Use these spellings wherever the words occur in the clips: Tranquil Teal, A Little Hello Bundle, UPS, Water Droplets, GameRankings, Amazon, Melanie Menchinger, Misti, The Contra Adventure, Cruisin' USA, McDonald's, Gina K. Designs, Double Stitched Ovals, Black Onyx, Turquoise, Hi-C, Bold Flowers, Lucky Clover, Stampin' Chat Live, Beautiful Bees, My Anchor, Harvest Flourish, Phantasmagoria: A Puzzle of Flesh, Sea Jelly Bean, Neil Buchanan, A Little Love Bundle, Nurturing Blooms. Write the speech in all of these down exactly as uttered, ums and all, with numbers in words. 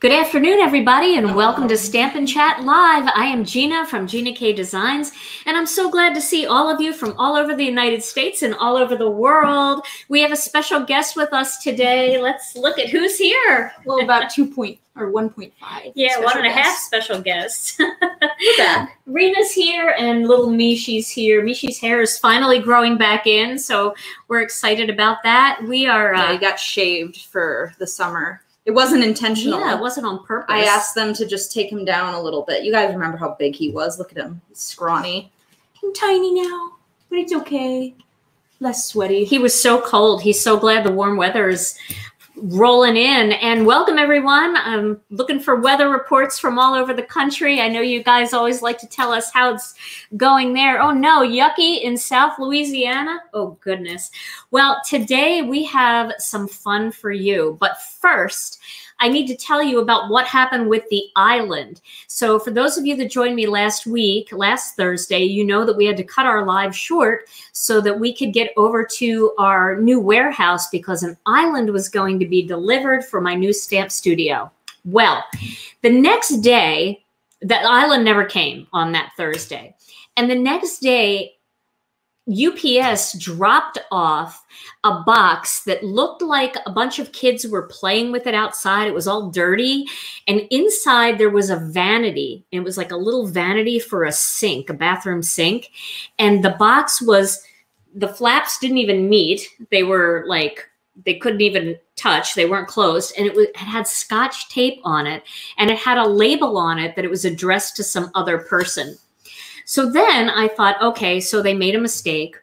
Good afternoon, everybody, and welcome to Stampin' Chat Live. I am Gina from Gina K. Designs, and I'm so glad to see all of you from all over the United States and all over the world. We have a special guest with us today. Let's look at who's here. Well, about two point or one point five. Yeah, one and a half special guests. Yeah. Rina's here and little Mishi's here. Mishi's hair is finally growing back in, so we're excited about that. We are. Uh, yeah, I got shaved for the summer. It wasn't intentional. Yeah, it wasn't on purpose. I asked them to just take him down a little bit. You guys remember how big he was. Look at him. He's scrawny. I'm tiny now, but it's okay. Less sweaty. He was so cold. He's so glad the warm weather is rolling in. And welcome, everyone. I'm looking for weather reports from all over the country. I know you guys always like to tell us how it's going there. Oh, no. Yucky in South Louisiana. Oh, goodness. Well, today we have some fun for you. But first, I need to tell you about what happened with the island. So for those of you that joined me last week, last Thursday, you know that we had to cut our live short so that we could get over to our new warehouse because an island was going to be delivered for my new stamp studio. Well, the next day, the island never came on that Thursday. And the next day, U P S dropped off a box that looked like a bunch of kids were playing with it outside. It was all dirty. And inside there was a vanity. It was like a little vanity for a sink, a bathroom sink. And the box was, the flaps didn't even meet. They were like, they couldn't even touch. They weren't closed. And it, was, it had Scotch tape on it. And it had a label on it that it was addressed to some other person. So then I thought, okay, so they made a mistake.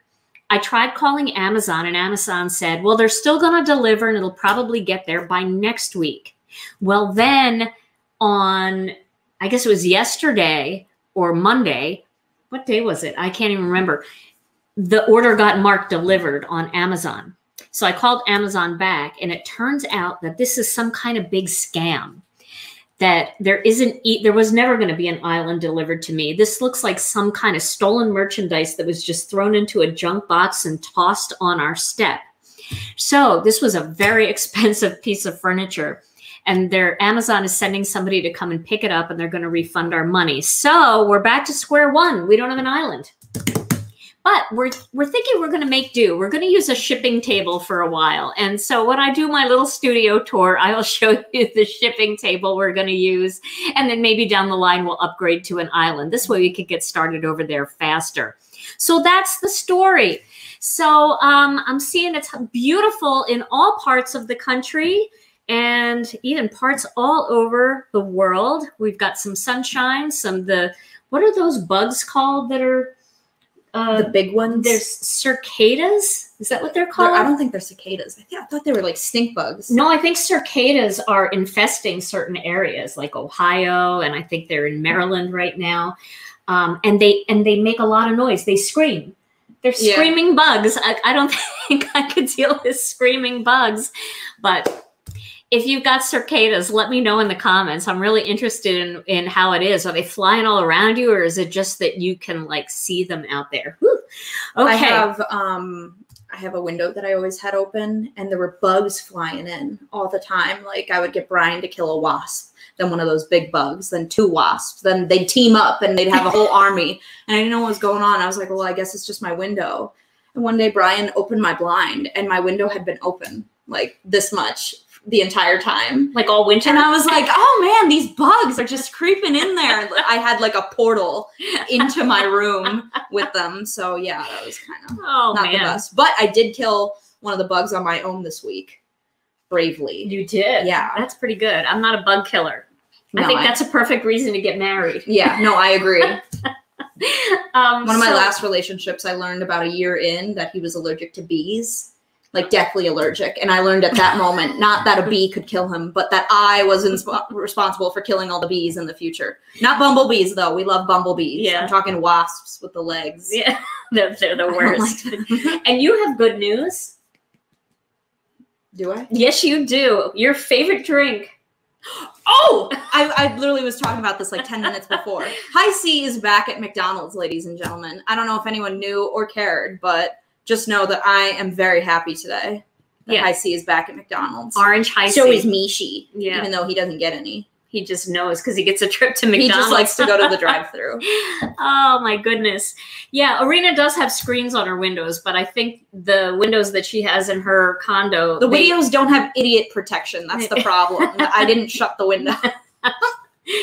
I tried calling Amazon, and Amazon said, well, they're still going to deliver, and it'll probably get there by next week. Well, then on, I guess it was yesterday or Monday. What day was it? I can't even remember. The order got marked delivered on Amazon. So I called Amazon back, and it turns out that this is some kind of big scam. That there isn't, there was never going to be an island delivered to me. This looks like some kind of stolen merchandise that was just thrown into a junk box and tossed on our step. So this was a very expensive piece of furniture, and their Amazon is sending somebody to come and pick it up, and they're going to refund our money. So we're back to square one. We don't have an island, but we're, we're thinking we're going to make do. We're going to use a shipping table for a while. And so when I do my little studio tour, I will show you the shipping table we're going to use. And then maybe down the line, we'll upgrade to an island. This way we could get started over there faster. So that's the story. So um, I'm seeing it's beautiful in all parts of the country and even parts all over the world. We've got some sunshine, some the, what are those bugs called that are, Uh, the big ones? There's cicadas. Is that what they're called? I don't think they're cicadas. I, th I thought they were like stink bugs. No, I think cicadas are infesting certain areas like Ohio, and I think they're in Maryland right now. Um, and they and they make a lot of noise. They scream. They're screaming yeah. bugs. I, I don't think I could deal with screaming bugs. But if you've got cicadas, let me know in the comments. I'm really interested in, in how it is. Are they flying all around you, or is it just that you can like see them out there? Whew. Okay. I have, um, I have a window that I always had open, and there were bugs flying in all the time. Like I would get Brian to kill a wasp, then one of those big bugs, then two wasps, then they'd team up and they'd have a whole army. And I didn't know what was going on. I was like, well, I guess it's just my window. And one day Brian opened my blind, and my window had been open like this much the entire time, like all winter. And I was like, oh man, these bugs are just creeping in there. I had like a portal into my room with them. So yeah, that was kind of oh, not man. the best. But I did kill one of the bugs on my own this week. Bravely. You did? Yeah. That's pretty good. I'm not a bug killer. No, I think I, that's a perfect reason to get married. Yeah, no, I agree. um, one of my so last relationships, I learned about a year in that he was allergic to bees. Like deathly allergic. And I learned at that moment, not that a bee could kill him, but that I was responsible for killing all the bees in the future. Not bumblebees, though. We love bumblebees. Yeah. I'm talking wasps with the legs. Yeah, they're, they're the worst. Like and you have good news. Do I? Yes, you do. Your favorite drink. Oh, I, I literally was talking about this like ten minutes before. Hi-C is back at McDonald's, ladies and gentlemen. I don't know if anyone knew or cared, but just know that I am very happy today. yeah. Hi-C is back at McDonald's. Orange Hi-C. So is Mishi, yeah. even though he doesn't get any. He just knows because he gets a trip to McDonald's. He just likes to go to the drive-thru. Oh, my goodness. Yeah, Rina does have screens on her windows, but I think the windows that she has in her condo... The they, windows don't have idiot protection. That's the problem. I didn't shut the window.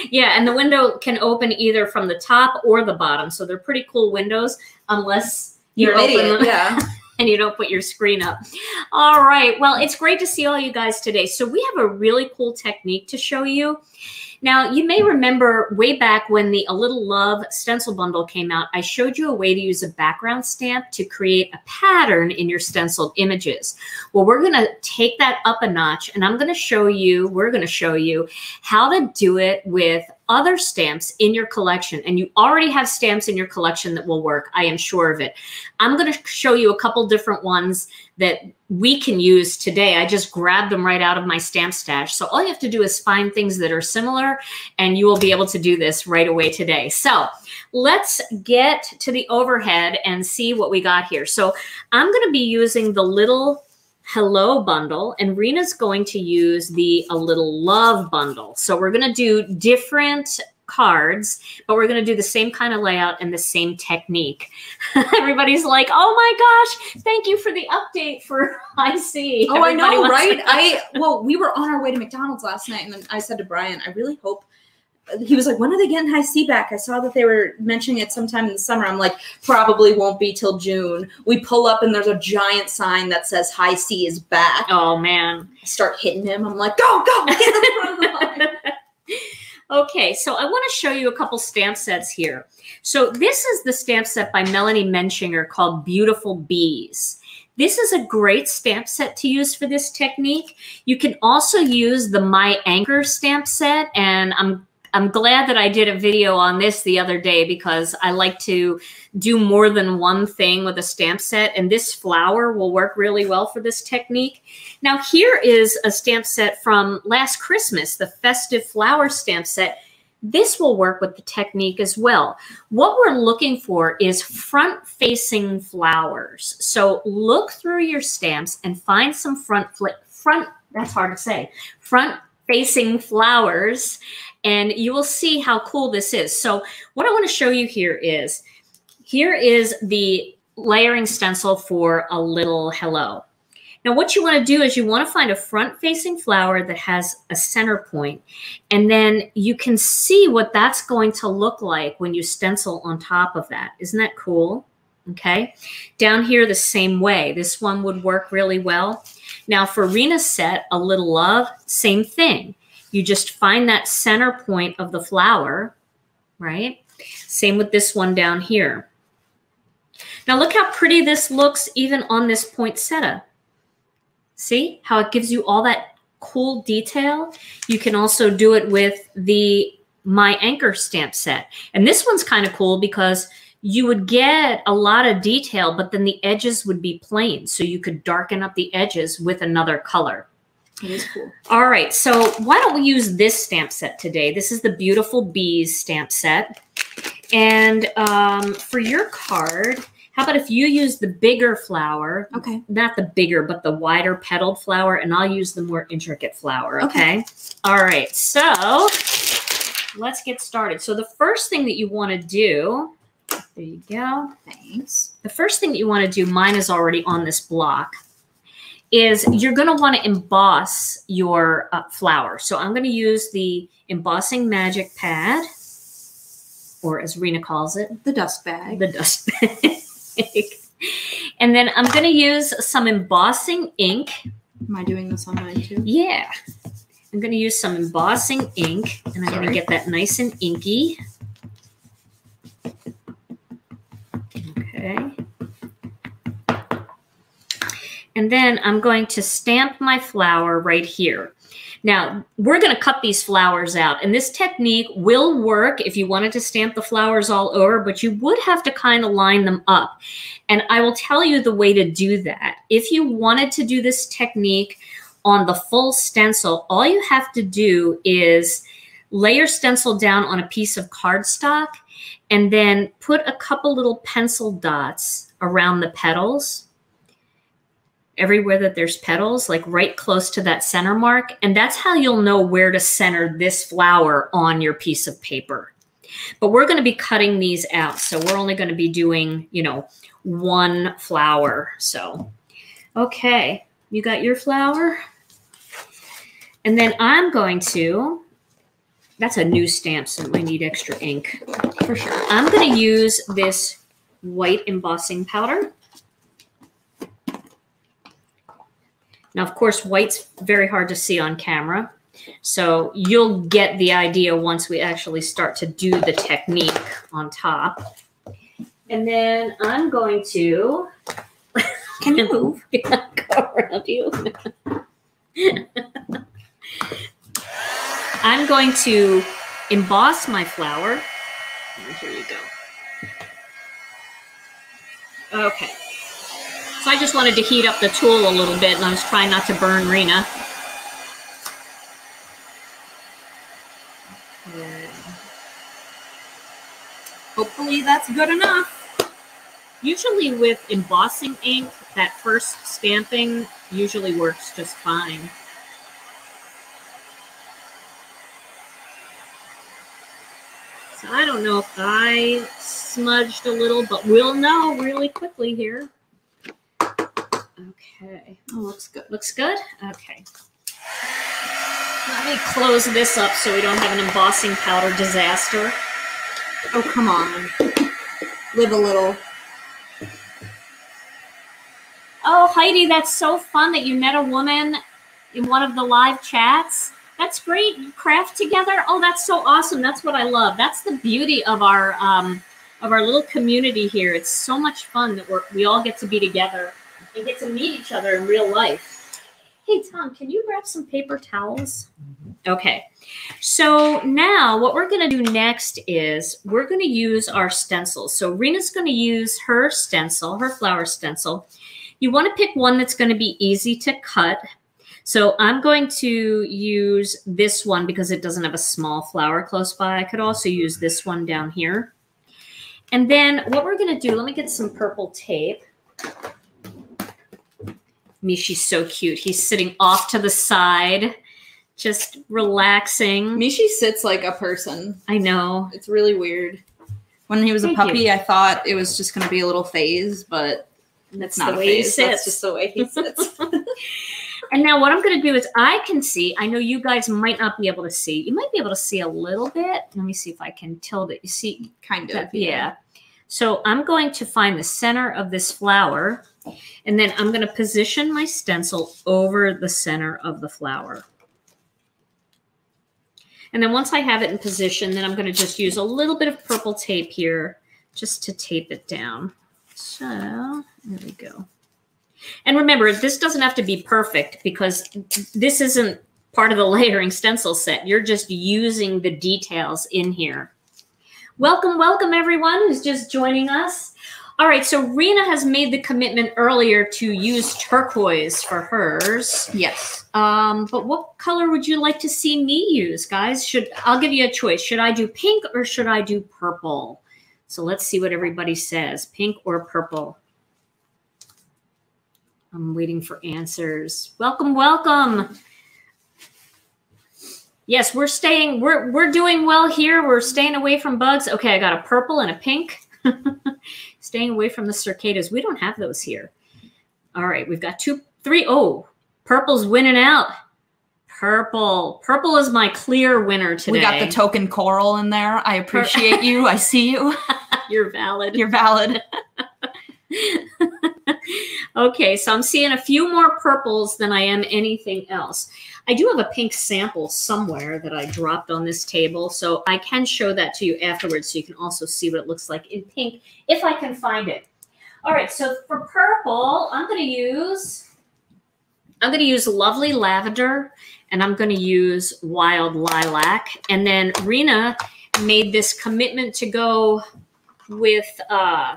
Yeah, and the window can open either from the top or the bottom, so they're pretty cool windows unless you're, you're an open idiot, yeah. and you don't put your screen up. All right. Well, it's great to see all you guys today. So we have a really cool technique to show you. Now, you may remember way back when the A Little Love stencil bundle came out, I showed you a way to use a background stamp to create a pattern in your stenciled images. Well, we're going to take that up a notch, and I'm going to show you, we're going to show you how to do it with other stamps in your collection. And you already have stamps in your collection that will work. I am sure of it. I'm going to show you a couple different ones that we can use today. I just grabbed them right out of my stamp stash. So all you have to do is find things that are similar, and you will be able to do this right away today. So let's get to the overhead and see what we got here. So I'm going to be using the Little Hello Bundle, and Rina's going to use the A Little Love Bundle. So we're going to do different cards, but we're going to do the same kind of layout and the same technique. Everybody's like, oh my gosh, thank you for the update for I C. Oh, everybody, I know, right? I Well, we were on our way to McDonald's last night, and then I said to Brian, I really hope, he was like, when are they getting Hi-C back? I saw that they were mentioning it sometime in the summer. I'm like, probably won't be till June. We pull up, and there's a giant sign that says Hi-C is back. Oh, man. I start hitting him. I'm like, go, go, get in front of the line. Okay, so I want to show you a couple stamp sets here. So this is the stamp set by Melanie Menchinger called Beautiful Bees. This is a great stamp set to use for this technique. You can also use the My Anchor stamp set, and I'm I'm glad that I did a video on this the other day because I like to do more than one thing with a stamp set, and this flower will work really well for this technique. Now here is a stamp set from last Christmas, the Festive Flower stamp set. This will work with the technique as well. What we're looking for is front-facing flowers. So look through your stamps and find some front, front, that's hard to say, front facing flowers, and you will see how cool this is. So what I want to show you here is, here is the layering stencil for A Little Hello. Now what you want to do is you want to find a front-facing flower that has a center point, and then you can see what that's going to look like when you stencil on top of that. Isn't that cool? Okay. Down here the same way. This one would work really well. Now for Rina's set, A Little Love, same thing. You just find that center point of the flower, right? Same with this one down here. Now look how pretty this looks even on this poinsettia. See how it gives you all that cool detail? You can also do it with the My Anchor stamp set. And this one's kind of cool because you would get a lot of detail, but then the edges would be plain. So you could darken up the edges with another color. It is cool. All right. So why don't we use this stamp set today? This is the Beautiful Bees stamp set. And um, for your card, how about if you use the bigger flower? Okay. Not the bigger, but the wider petaled flower. And I'll use the more intricate flower. Okay. Okay. All right. So let's get started. So the first thing that you want to do... There you go. Thanks. The first thing that you want to do, mine is already on this block, is you're going to want to emboss your uh, flower. So I'm going to use the embossing magic pad, or as Rina calls it, the dust bag. The dust bag. And then I'm going to use some embossing ink. Am I doing this on mine too? Yeah. I'm going to use some embossing ink, and I'm going to get that nice and inky. Okay. And then I'm going to stamp my flower right here. Now, we're going to cut these flowers out, and this technique will work if you wanted to stamp the flowers all over, but you would have to kind of line them up. And I will tell you the way to do that. If you wanted to do this technique on the full stencil, all you have to do is lay your stencil down on a piece of cardstock and then put a couple little pencil dots around the petals everywhere that there's petals, like right close to that center mark. And that's how you'll know where to center this flower on your piece of paper. But we're going to be cutting these out. So we're only going to be doing, you know, one flower. So, okay, you got your flower. And then I'm going to, that's a new stamp, so it might need extra ink for sure. I'm going to use this white embossing powder. Now, of course, white's very hard to see on camera. So you'll get the idea once we actually start to do the technique on top. And then I'm going to... Can you move? Go around you. I'm going to emboss my flower. Here you go. Okay. So I just wanted to heat up the tool a little bit, and I was trying not to burn Rina. Hopefully that's good enough. Usually with embossing ink, that first stamping usually works just fine. So I don't know if I smudged a little, but we'll know really quickly here. Okay. Oh, looks good. Looks good? Okay. Let me close this up so we don't have an embossing powder disaster. Oh, come on. Live a little. Oh, Heidi, that's so fun that you met a woman in one of the live chats. That's great. You craft together. Oh, that's so awesome. That's what I love. That's the beauty of our um, of our little community here. It's so much fun that we're, we all get to be together and get to meet each other in real life. Hey, Tom, can you grab some paper towels? Okay. So now what we're going to do next is we're going to use our stencils. So Rina's going to use her stencil, her flower stencil. You want to pick one that's going to be easy to cut. So I'm going to use this one because it doesn't have a small flower close by. I could also use this one down here. And then what we're going to do, let me get some purple tape. Mishi's so cute. He's sitting off to the side. Just relaxing. Mishi sits like a person. I know. It's really weird. When he was Thank a puppy, you. I thought it was just going to be a little phase, but that's not the way a phase. He sits. That's just the way he sits. And now what I'm going to do is I can see. I know you guys might not be able to see. You might be able to see a little bit. Let me see if I can tilt it. You see? Kind of. That, yeah. yeah. So I'm going to find the center of this flower, and then I'm going to position my stencil over the center of the flower. And then once I have it in position, then I'm going to just use a little bit of purple tape here just to tape it down. So there we go. And remember, this doesn't have to be perfect because this isn't part of the layering stencil set. You're just using the details in here. Welcome, welcome, everyone who's just joining us. All right, so Rina has made the commitment earlier to use turquoise for hers. Yes. Um, but what color would you like to see me use, guys? Should I'll give you a choice. Should I do pink or should I do purple? So let's see what everybody says, pink or purple. I'm waiting for answers. Welcome, welcome. Yes, we're staying, we're, we're doing well here. We're staying away from bugs. Okay, I got a purple and a pink. Staying away from the cicadas. We don't have those here. All right, we've got two, three. Oh, purple's winning out. Purple. Purple is my clear winner today. We got the token coral in there. I appreciate you. I see you. You're valid. You're valid. Okay, so I'm seeing a few more purples than I am anything else. I do have a pink sample somewhere that I dropped on this table, so I can show that to you afterwards so you can also see what it looks like in pink, if I can find it. All right, so for purple, I'm going to use, I'm going to use Lovely Lavender, and I'm going to use Wild Lilac. And then Rina made this commitment to go with uh,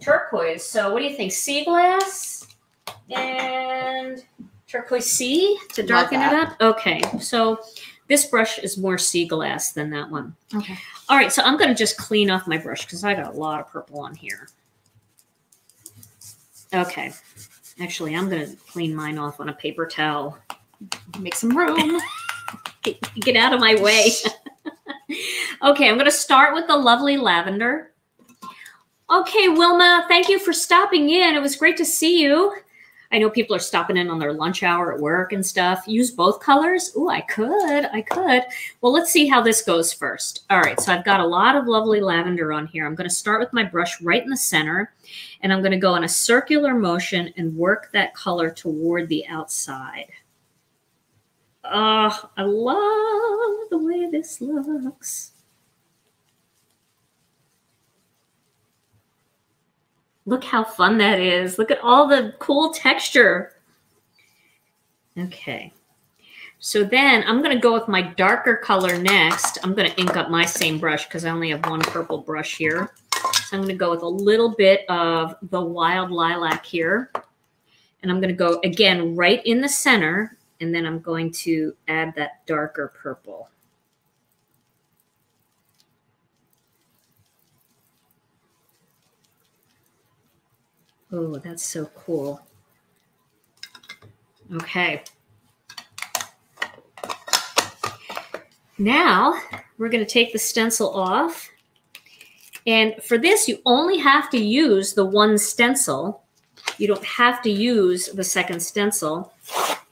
turquoise. So what do you think? Sea Glass and... turquoise sea to darken it up. Okay, so this brush is more sea glass than that one. Okay. All right, so I'm going to just clean off my brush because I got a lot of purple on here. Okay. Actually, I'm going to clean mine off on a paper towel. Make some room. Get, get out of my way. Okay, I'm going to start with the Lovely Lavender. Okay, Wilma, thank you for stopping in. It was great to see you. I know people are stopping in on their lunch hour at work and stuff. Use both colors. Ooh, I could. I could. Well, let's see how this goes first. All right, so I've got a lot of Lovely Lavender on here. I'm going to start with my brush right in the center, and I'm going to go in a circular motion and work that color toward the outside. Oh, I love the way this looks. Look how fun that is. Look at all the cool texture. Okay. So then I'm going to go with my darker color next. I'm going to ink up my same brush because I only have one purple brush here. So I'm going to go with a little bit of the Wild Lilac here. And I'm going to go, again, right in the center. And then I'm going to add that darker purple. Oh, that's so cool. Okay. Now we're going to take the stencil off. And for this, you only have to use the one stencil. You don't have to use the second stencil.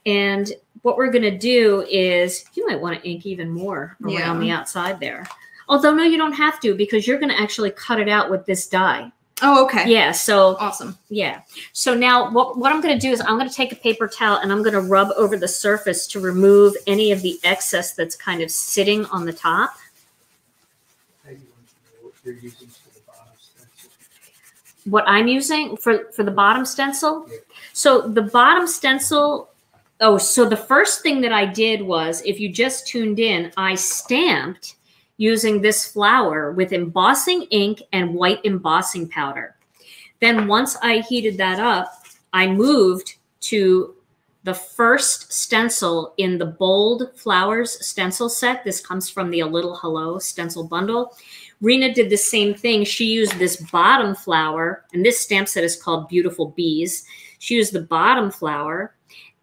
And what we're going to do is, you might want to ink even more around yeah. the outside there. Although, no, you don't have to, because you're going to actually cut it out with this die. Oh, okay. Yeah. So awesome. Yeah. So now what, what I'm going to do is I'm going to take a paper towel and I'm going to rub over the surface to remove any of the excess that's kind of sitting on the top. What I'm using for, for the bottom stencil. Yeah. So the bottom stencil. Oh, so the first thing that I did was, if you just tuned in, I stamped using this flower with embossing ink and white embossing powder. Then once I heated that up, I moved to the first stencil in the Bold Flowers stencil set. This comes from the A Little Hello stencil bundle. Rina did the same thing. She used this bottom flower, and this stamp set is called Beautiful Bees. She used the bottom flower,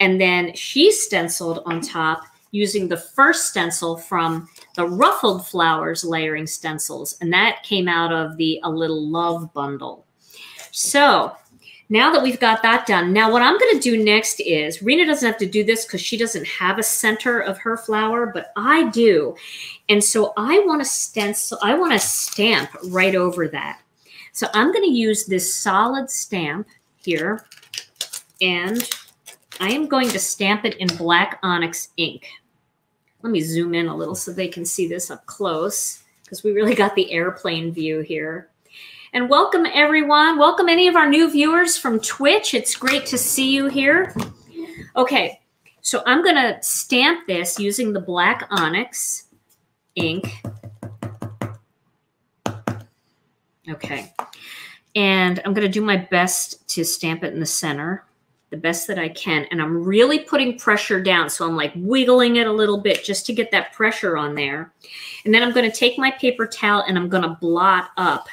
and then she stenciled on top using the first stencil from the Ruffled Flowers layering stencils. And that came out of the A Little Love Bundle. So now that we've got that done, now what I'm going to do next is, Rina doesn't have to do this because she doesn't have a center of her flower, but I do. And so I want to stencil, I want to stamp right over that. So I'm going to use this solid stamp here, and I am going to stamp it in Black Onyx ink. Let me zoom in a little so they can see this up close, because we really got the airplane view here. And welcome, everyone. Welcome any of our new viewers from Twitch. It's great to see you here. Okay, so I'm going to stamp this using the Black Onyx ink. Okay, and I'm going to do my best to stamp it in the center, the best that I can. And I'm really putting pressure down. So I'm like wiggling it a little bit just to get that pressure on there. And then I'm going to take my paper towel and I'm going to blot up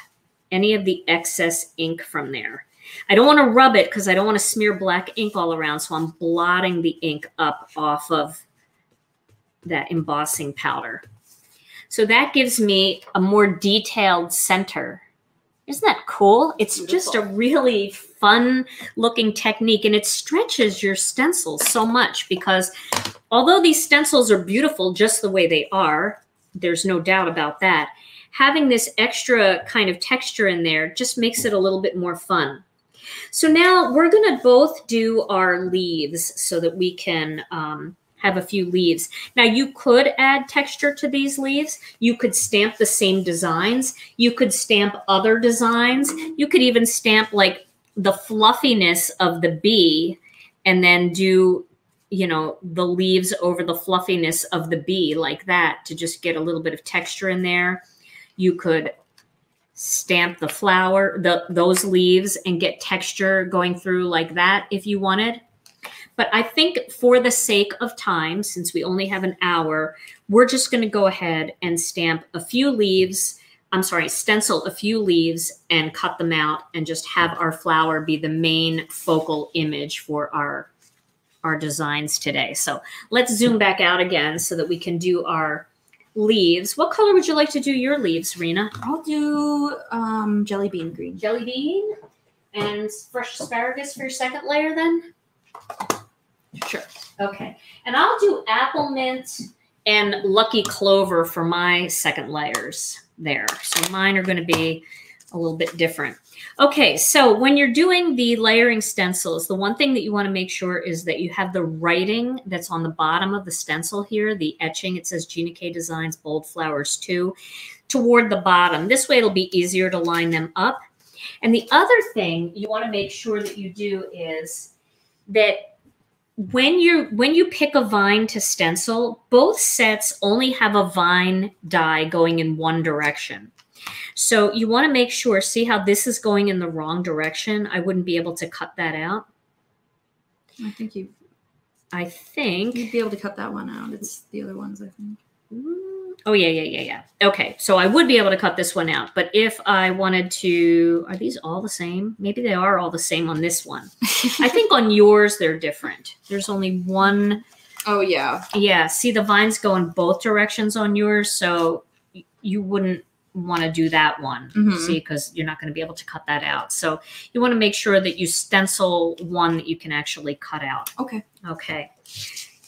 any of the excess ink from there. I don't want to rub it because I don't want to smear black ink all around. So I'm blotting the ink up off of that embossing powder. So that gives me a more detailed center. Isn't that cool? It's Beautiful. Just a really fun looking technique, and it stretches your stencil so much, because although these stencils are beautiful just the way they are, there's no doubt about that, having this extra kind of texture in there just makes it a little bit more fun. So now we're gonna both do our leaves so that we can um, have a few leaves. Now you could add texture to these leaves. You could stamp the same designs. You could stamp other designs. You could even stamp like the fluffiness of the bee and then do, you know, the leaves over the fluffiness of the bee like that to just get a little bit of texture in there. You could stamp the flower, the, those leaves, and get texture going through like that if you wanted. But I think for the sake of time, since we only have an hour, we're just going to go ahead and stamp a few leaves I'm sorry, stencil a few leaves and cut them out and just have our flower be the main focal image for our, our designs today. So let's zoom back out again so that we can do our leaves. What color would you like to do your leaves, Rina? I'll do um, jelly bean green. Jelly bean and fresh asparagus for your second layer then? Sure. Okay. And I'll do Applemint and Lucky Clover for my second layers there. So mine are going to be a little bit different. Okay. So when you're doing the layering stencils, the one thing that you want to make sure is that you have the writing that's on the bottom of the stencil here, the etching. It says Gina K. Designs Bold Flowers two toward the bottom. This way it'll be easier to line them up. And the other thing you want to make sure that you do is that When you when you pick a vine to stencil, both sets only have a vine die going in one direction. So you want to make sure, see how this is going in the wrong direction? I wouldn't be able to cut that out. I think you I think you'd be able to cut that one out. It's the other ones, I think. Oh yeah, yeah, yeah, yeah. Okay. So I would be able to cut this one out, but if I wanted to, are these all the same? Maybe they are all the same on this one. I think on yours, they're different. There's only one. Oh yeah. Yeah. See, the vines go in both directions on yours. So you wouldn't want to do that one. Mm-hmm. See, because you're not going to be able to cut that out. So you want to make sure that you stencil one that you can actually cut out. Okay. Okay.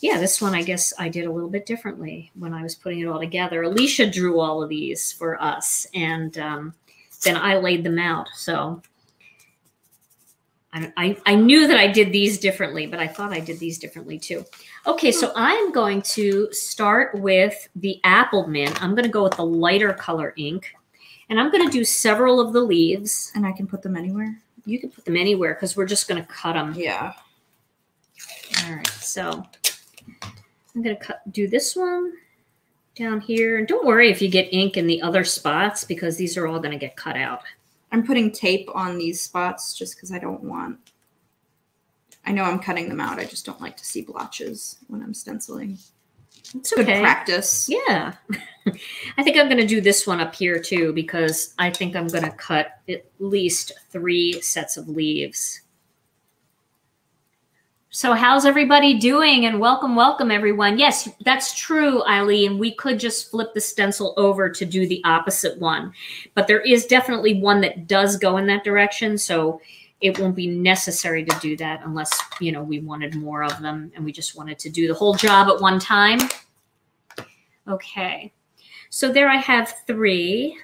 Yeah, this one, I guess I did a little bit differently when I was putting it all together. Alicia drew all of these for us, and um, then I laid them out. So I, I, I knew that I did these differently, but I thought I did these differently too. Okay, so I'm going to start with the Applemint. I'm going to go with the lighter color ink, and I'm going to do several of the leaves. And I can put them anywhere? You can put them anywhere because we're just going to cut them. Yeah. All right, so I'm going to cut, do this one down here. And don't worry if you get ink in the other spots because these are all going to get cut out. I'm putting tape on these spots just because I don't want, I know I'm cutting them out. I just don't like to see blotches when I'm stenciling. It's okay. Good practice. Yeah. I think I'm going to do this one up here too because I think I'm going to cut at least three sets of leaves. So how's everybody doing? And welcome, welcome, everyone. Yes, that's true, Eileen. We could just flip the stencil over to do the opposite one. But there is definitely one that does go in that direction. So it won't be necessary to do that unless, you know, we wanted more of them and we just wanted to do the whole job at one time. Okay. So there I have three.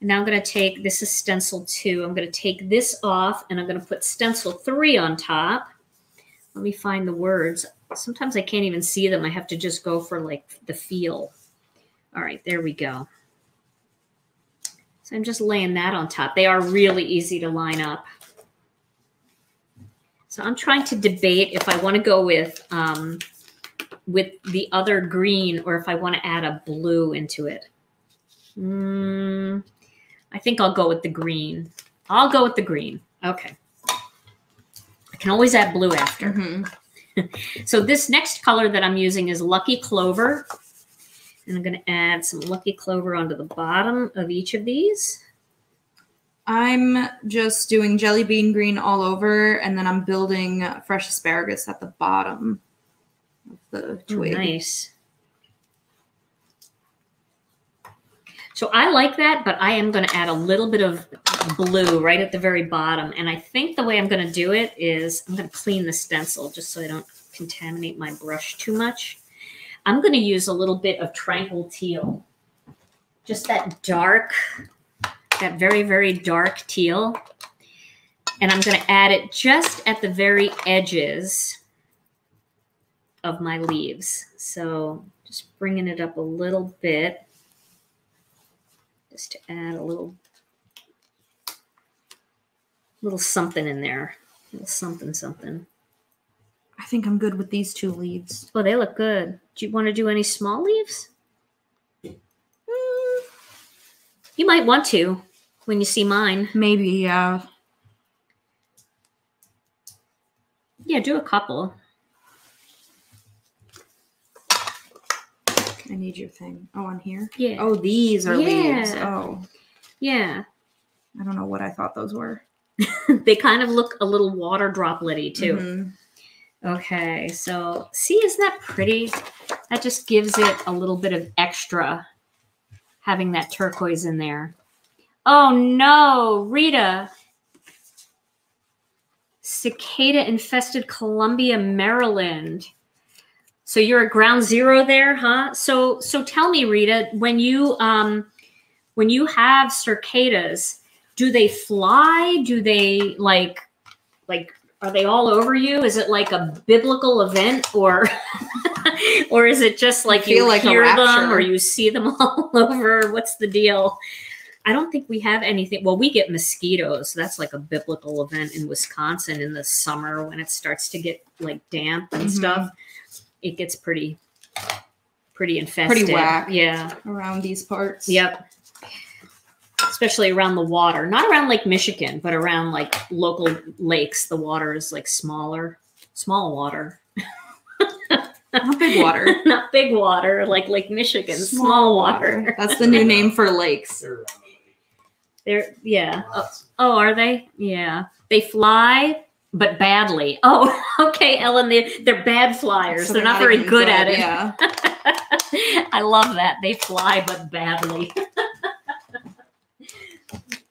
And now I'm going to take, this is stencil two. I'm going to take this off and I'm going to put stencil three on top. Let me find the words. Sometimes I can't even see them. I have to just go for like the feel. All right, there we go. So I'm just laying that on top. They are really easy to line up. So I'm trying to debate if I want to go with, um, with the other green or if I want to add a blue into it. Mm, I think I'll go with the green. I'll go with the green. Okay. Can always add blue after. Mm-hmm. So this next color that I'm using is Lucky Clover. And I'm going to add some Lucky Clover onto the bottom of each of these. I'm just doing jelly bean green all over, and then I'm building fresh asparagus at the bottom of the twig. Oh, nice. So I like that, but I am going to add a little bit of blue right at the very bottom. And I think the way I'm going to do it is I'm going to clean the stencil just so I don't contaminate my brush too much. I'm going to use a little bit of Tranquil Teal, just that dark, that very, very dark teal. And I'm going to add it just at the very edges of my leaves. So just bringing it up a little bit. Just to add a little, little something in there, a little something, something. I think I'm good with these two leaves. Oh, they look good. Do you want to do any small leaves? Mm. You might want to when you see mine. Maybe, yeah. Yeah, do a couple. I need your thing. Oh, on here? Yeah. Oh, these are yeah. leaves. Oh. Yeah. I don't know what I thought those were. They kind of look a little water droplet-y, too. Mm-hmm. Okay. So, see, isn't that pretty? That just gives it a little bit of extra, having that turquoise in there. Oh, no, Rita. Cicada-infested Columbia, Maryland. So you're at ground zero there, huh? So so tell me, Rita, when you um when you have cicadas, do they fly? Do they like like are they all over you? Is it like a biblical event, or or is it just like you, you like hear them or you see them all over? What's the deal? I don't think we have anything. Well, we get mosquitoes. So that's like a biblical event in Wisconsin in the summer when it starts to get like damp and mm-hmm. stuff. It gets pretty, pretty infested. Pretty whack. Yeah. Around these parts. Yep. Especially around the water. Not around Lake Michigan, but around like local lakes. The water is like smaller, small water. Not big water. Not big water, like Lake Michigan. Small, small water. water. That's the new name for lakes. They're, yeah. Oh, oh, are they? Yeah. They fly. But badly. Oh, okay, Ellen. They, they're bad flyers. So they're, they're not very good at it. Yeah. I love that. They fly, but badly.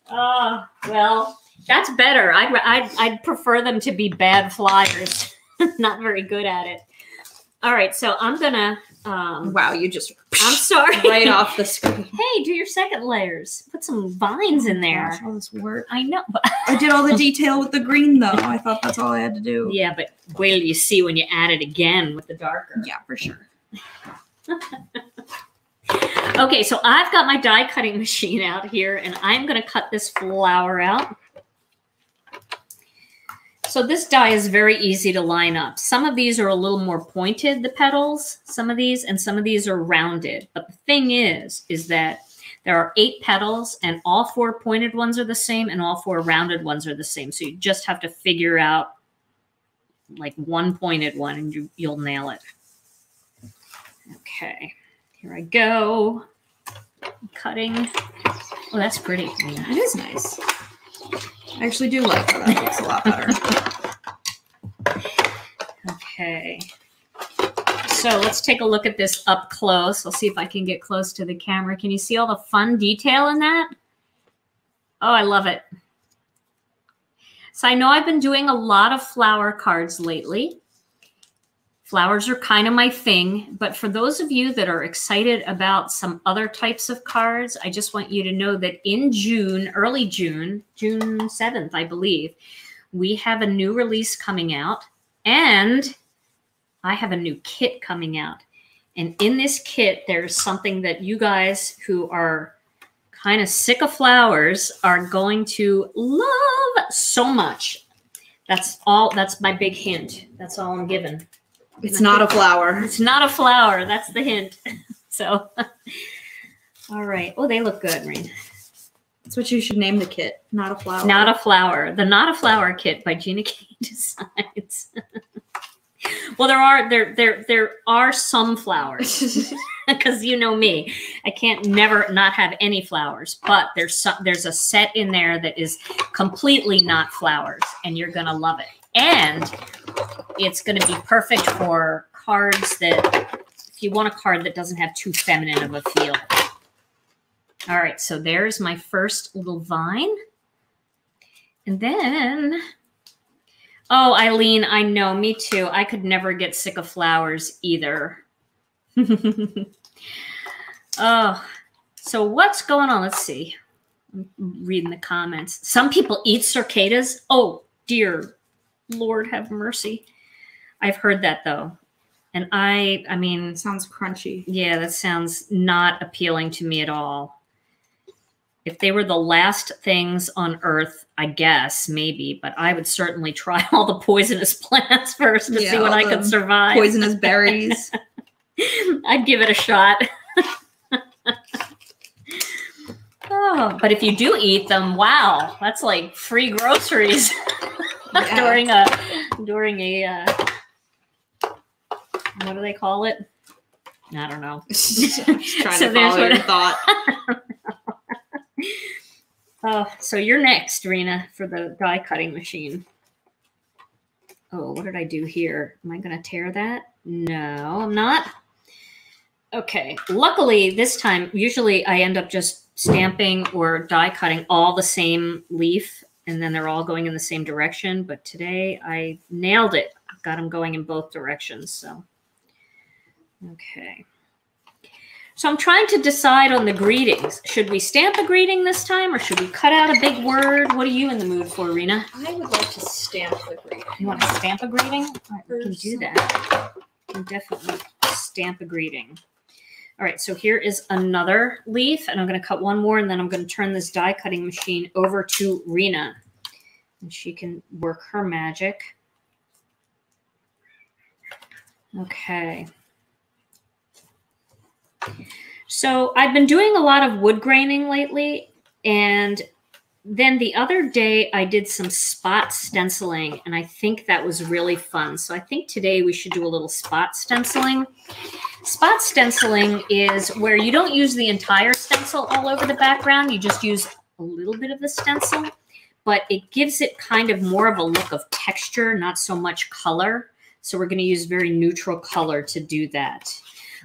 Oh, well, that's better. I'd, I'd, I'd prefer them to be bad flyers. Not very good at it. All right, so I'm going to... Um, wow, you just... I'm sorry. Right off the screen. Hey, do your second layers. Put some vines in there. Gosh, all this work. I know. But I did all the detail with the green, though. I thought that's all I had to do. Yeah, but wait till you see when you add it again with the darker. Yeah, for sure. Okay, so I've got my die cutting machine out here, and I'm going to cut this flower out. So this die is very easy to line up. Some of these are a little more pointed, the petals, some of these, and some of these are rounded. But the thing is, is that there are eight petals and all four pointed ones are the same and all four rounded ones are the same. So you just have to figure out like one pointed one and you, you'll nail it. Okay, here I go. I'm cutting. Oh, that's pretty. It is nice. I actually do like that. It looks a lot better. Okay. So let's take a look at this up close. I'll see if I can get close to the camera. Can you see all the fun detail in that? Oh, I love it. So I know I've been doing a lot of flower cards lately. Flowers are kind of my thing, but for those of you that are excited about some other types of cards, I just want you to know that in June, early June, June seventh, I believe, we have a new release coming out and I have a new kit coming out. And in this kit, there's something that you guys who are kind of sick of flowers are going to love so much. That's all, that's my big hint. That's all I'm giving. It's not a flower. It's not a flower. That's the hint. So, all right. Oh, they look good, Rina. That's what you should name the kit. Not a flower. Not a flower. The Not a Flower Kit by Gina K. Designs. Well, there are there there there are some flowers because you know me, I can't never not have any flowers. But there's some, there's a set in there that is completely not flowers, and you're gonna love it. And it's going to be perfect for cards that, if you want a card that doesn't have too feminine of a feel. All right, so there's my first little vine. And then, oh, Eileen, I know, me too. I could never get sick of flowers either. Oh, so what's going on? Let's see. I'm reading the comments. Some people eat cicadas. Oh, dear Lord have mercy. I've heard that though. And I, I mean. Sounds crunchy. Yeah, that sounds not appealing to me at all. If they were the last things on earth, I guess, maybe. But I would certainly try all the poisonous plants first to yeah, see what I could survive. Poisonous berries. I'd give it a shot. Oh, but if you do eat them, wow, that's like free groceries. Yeah. During a, during a, uh, what do they call it? I don't know. I'm just trying so to follow your I, thought. Oh, so you're next, Rina, for the die cutting machine. Oh, what did I do here? Am I going to tear that? No, I'm not. Okay. Luckily, this time, usually I end up just stamping or die cutting all the same leaf, and then they're all going in the same direction. But today I nailed it. Got them going in both directions. So, okay. So I'm trying to decide on the greetings. Should we stamp a greeting this time, or should we cut out a big word? What are you in the mood for, Rina? I would like to stamp a greeting. You want to stamp a greeting? All right, we can do that. We can definitely stamp a greeting. All right, so here is another leaf, and I'm going to cut one more, and then I'm going to turn this die cutting machine over to Rina, and she can work her magic. Okay. So I've been doing a lot of wood graining lately, and then the other day I did some spot stenciling, and I think that was really fun. So I think today we should do a little spot stenciling. Spot stenciling is where you don't use the entire stencil all over the background. You just use a little bit of the stencil, but it gives it kind of more of a look of texture, not so much color. So we're going to use very neutral color to do that.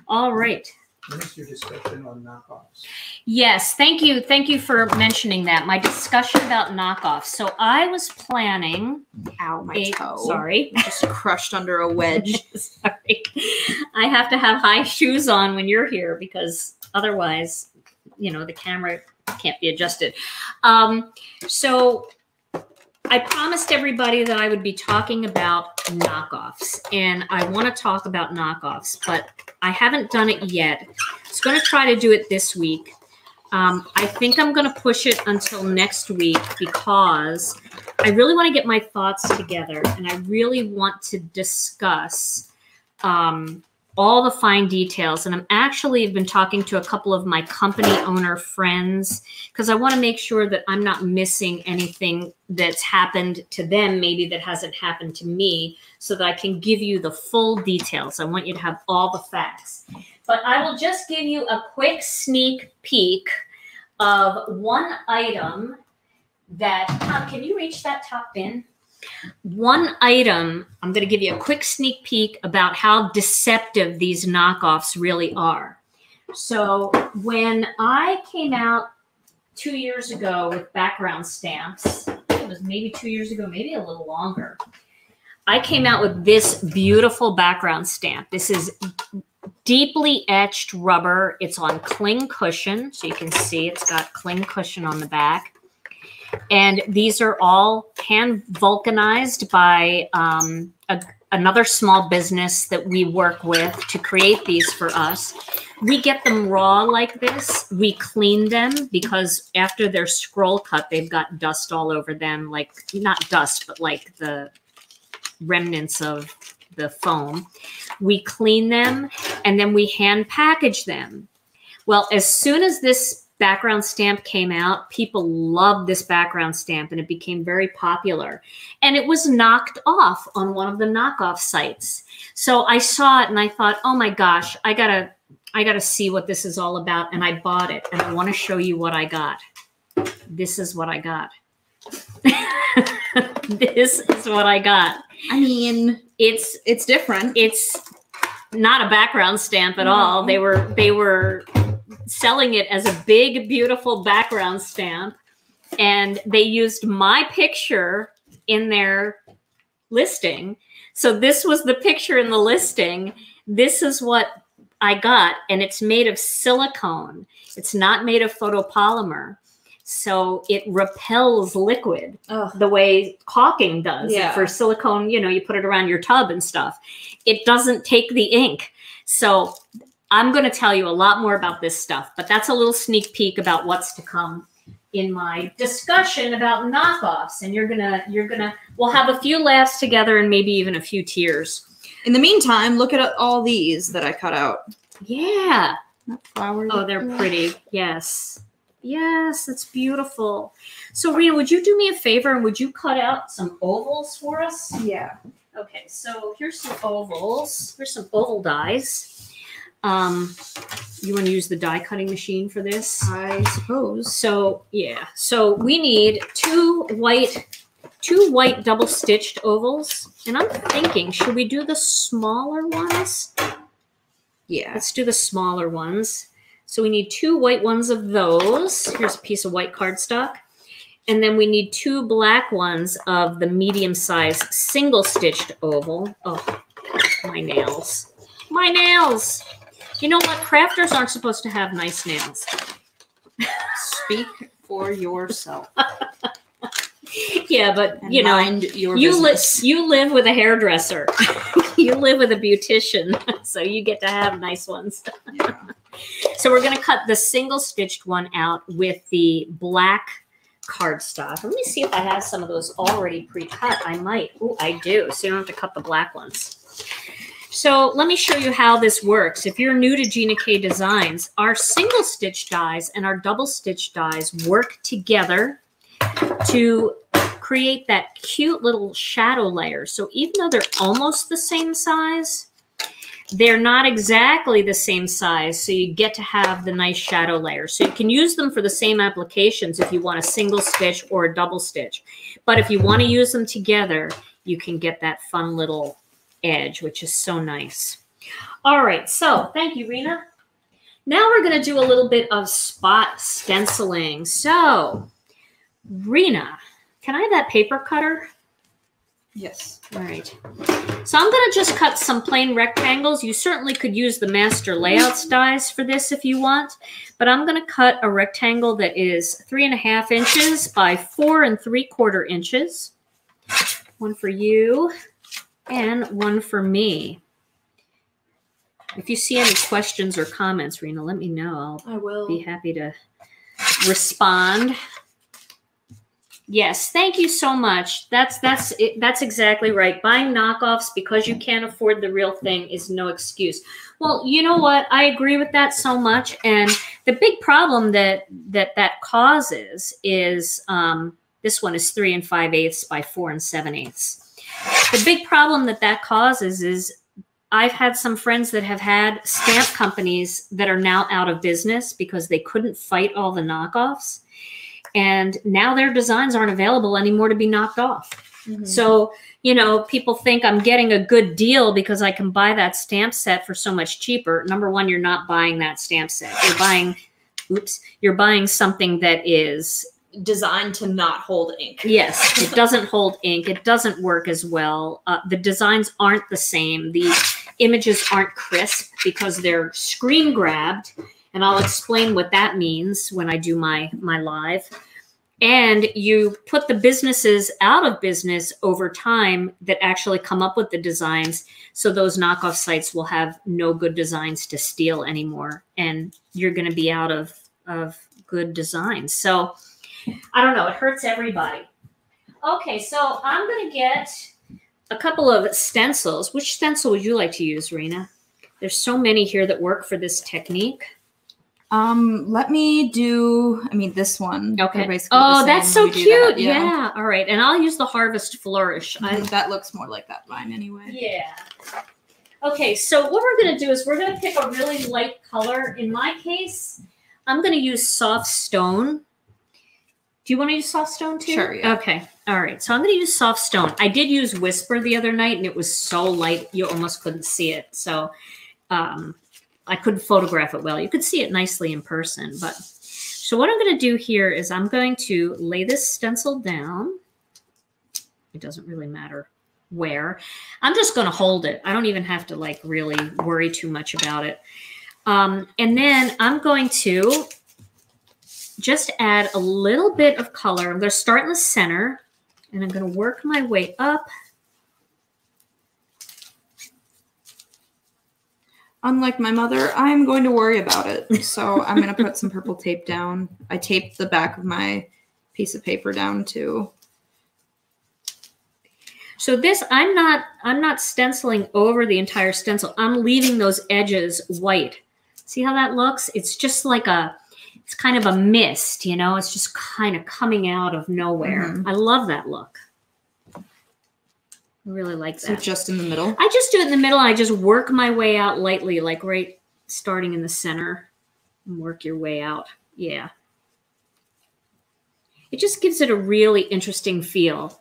All right. What's your discussion on knockoffs? Yes, thank you. Thank you for mentioning that. My discussion about knockoffs. So I was planning. Ow, my a, toe. Sorry. I'm just crushed under a wedge. Sorry. I have to have high shoes on when you're here because otherwise, you know, the camera can't be adjusted. Um, so I promised everybody that I would be talking about knockoffs, and I want to talk about knockoffs, but I haven't done it yet. So I'm going to try to do it this week. Um, I think I'm going to push it until next week because I really want to get my thoughts together, and I really want to discuss um, all the fine details. And I'm actually been talking to a couple of my company owner friends because I want to make sure that I'm not missing anything that's happened to them, maybe that hasn't happened to me, so that I can give you the full details. I want you to have all the facts. But I will just give you a quick sneak peek of one item that, Tom, can you reach that top bin? One item, I'm going to give you a quick sneak peek about how deceptive these knockoffs really are. So when I came out two years ago with background stamps, it was maybe two years ago, maybe a little longer, I came out with this beautiful background stamp. This is deeply etched rubber. It's on cling cushion. So you can see it's got cling cushion on the back. And these are all hand vulcanized by um, a, another small business that we work with to create these for us. We get them raw like this. We clean them because after they're scroll cut, they've got dust all over them. Like not dust, but like the remnants of the foam. We clean them and then we hand package them. Well, as soon as this background stamp came out, people loved this background stamp and it became very popular. And it was knocked off on one of the knockoff sites. So I saw it and I thought, oh my gosh, I gotta, I gotta see what this is all about. And I bought it and I wanna show you what I got. This is what I got. This is what I got. I mean, it's it's different. It's not a background stamp at no. all. They were they were selling it as a big, beautiful background stamp. And they used my picture in their listing. So this was the picture in the listing. This is what I got. And it's made of silicone. It's not made of photopolymer. So it repels liquid Ugh. the way caulking does. Yeah. For silicone, you know, you put it around your tub and stuff. It doesn't take the ink. So I'm going to tell you a lot more about this stuff, but that's a little sneak peek about what's to come in my discussion about knockoffs. And you're going to, you're going to, we'll have a few laughs together and maybe even a few tears. In the meantime, look at all these that I cut out. Yeah. Flowers. Oh, they're pretty. Yes. Yes. It's beautiful. So Rina, would you do me a favor and would you cut out some ovals for us? Yeah. Okay. So here's some ovals. Here's some oval dies. Um, you want to use the die cutting machine for this? I suppose. So yeah. So we need two white, two white double stitched ovals. And I'm thinking, should we do the smaller ones? Yeah. Let's do the smaller ones. So we need two white ones of those. Here's a piece of white cardstock. And then we need two black ones of the medium-sized single-stitched oval. Oh, my nails. My nails! You know what? Crafters aren't supposed to have nice nails. Speak for yourself. Yeah, but, you know, your you, li you live with a hairdresser. You live with a beautician, so you get to have nice ones. Yeah. So we're going to cut the single-stitched one out with the black cardstock. Let me see if I have some of those already pre-cut. I might. Oh, I do. So you don't have to cut the black ones. So let me show you how this works. If you're new to Gina K. Designs, our single stitch dies and our double stitch dies work together to create that cute little shadow layer. So even though they're almost the same size, they're not exactly the same size, so you get to have the nice shadow layer. So you can use them for the same applications if you want a single stitch or a double stitch. But if you want to use them together, you can get that fun little edge, which is so nice. All right, so thank you, Rina. Now we're going to do a little bit of spot stenciling. So, Rina, can I have that paper cutter? Yes. All right. So I'm going to just cut some plain rectangles. You certainly could use the master layouts dies for this if you want, but I'm going to cut a rectangle that is three and a half inches by four and three quarter inches. One for you and one for me. If you see any questions or comments, Rina, let me know. I'll I will. be happy to respond. Yes, thank you so much. That's that's it. That's exactly right. Buying knockoffs because you can't afford the real thing is no excuse. Well, you know what? I agree with that so much. And the big problem that that that causes is um, this one is three and five eighths by four and seven eighths. The big problem that that causes is I've had some friends that have had stamp companies that are now out of business because they couldn't fight all the knockoffs. And now their designs aren't available anymore to be knocked off. Mm-hmm. So, you know, people think I'm getting a good deal because I can buy that stamp set for so much cheaper. Number one, you're not buying that stamp set. You're buying, oops, you're buying something that is designed to not hold ink. Yes, it doesn't hold ink. It doesn't work as well. Uh, the designs aren't the same. The images aren't crisp because they're screen grabbed. And I'll explain what that means when I do my, my live. And you put the businesses out of business over time that actually come up with the designs. So those knockoff sites will have no good designs to steal anymore. And you're going to be out of, of good designs. So I don't know. It hurts everybody. Okay, so I'm going to get a couple of stencils. Which stencil would you like to use, Rina? There's so many here that work for this technique. Um, let me do, I mean, this one. Okay. Oh, that's so cute. That, yeah. yeah. All right. And I'll use the Harvest Flourish. I, that looks more like that line anyway. Yeah. Okay. So what we're going to do is we're going to pick a really light color. In my case, I'm going to use soft stone. Do you want to use soft stone too? Sure. Yeah. Okay. All right. So I'm going to use soft stone. I did use Whisper the other night and it was so light. You almost couldn't see it. So, um, I couldn't photograph it well. You could see it nicely in person. But so what I'm going to do here is I'm going to lay this stencil down. It doesn't really matter where. I'm just going to hold it. I don't even have to like really worry too much about it. Um, and then I'm going to just add a little bit of color. I'm going to start in the center and I'm going to work my way up. Unlike my mother, I'm going to worry about it. So I'm going to put some purple tape down. I taped the back of my piece of paper down too. So this, I'm not, I'm not stenciling over the entire stencil. I'm leaving those edges white. See how that looks? It's just like a, it's kind of a mist, you know? It's just kind of coming out of nowhere. Mm-hmm. I love that look. I really like that. So just in the middle? I just do it in the middle. I just work my way out lightly, like right starting in the center and work your way out. Yeah. It just gives it a really interesting feel.